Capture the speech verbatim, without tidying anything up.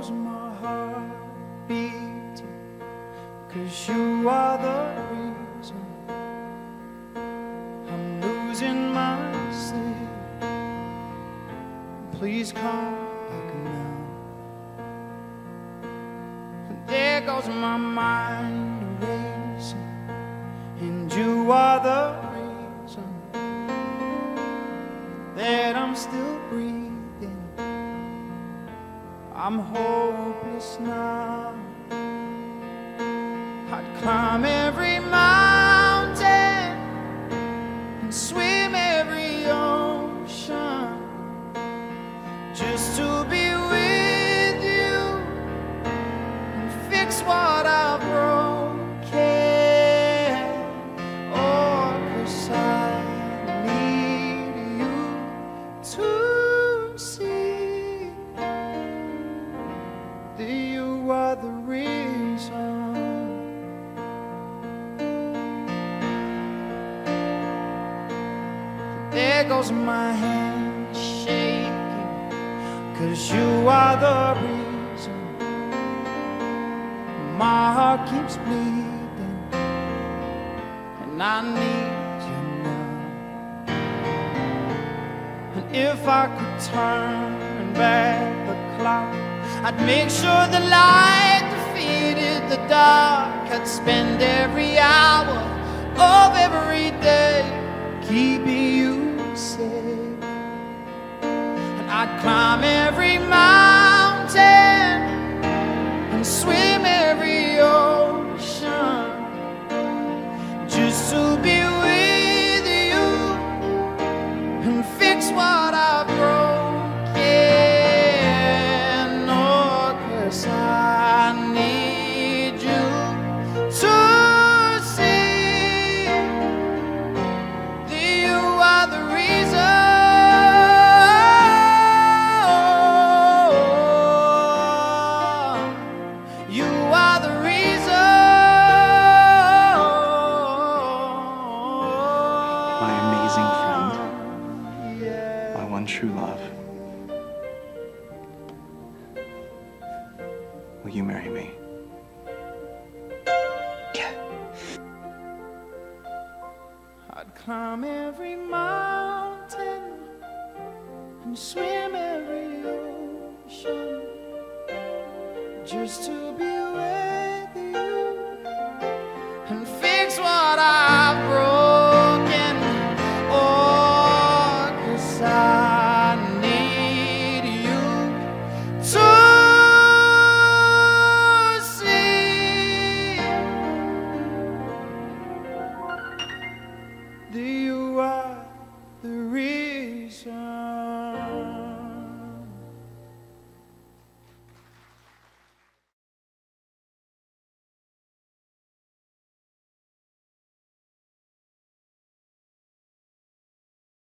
knows my heart beating, 'cause you are the reason I'm losing my sleep. Please come back now. There goes my mind racing, and you are the reason that I'm still breathing. I'm hopeless now. I'd climb every mountain and swim every ocean just to be with you and fix what I've broken. Oh, 'cause I need you to see that you are the reason. There goes my hand shaking, 'cause you are the reason my heart keeps bleeding, and I need you now. And if I could turn back the clock, I'd make sure the light defeated the dark. I'd spend every hour of every day keeping you safe. And I'd climb every mountain and swim every ocean just to be with you and fix what I've broken. I need you to see that you are the reason. You are the reason. My amazing friend, yeah. My one true love. Will you marry me? Yeah. I'd climb every mountain and swim every ocean just to be with you.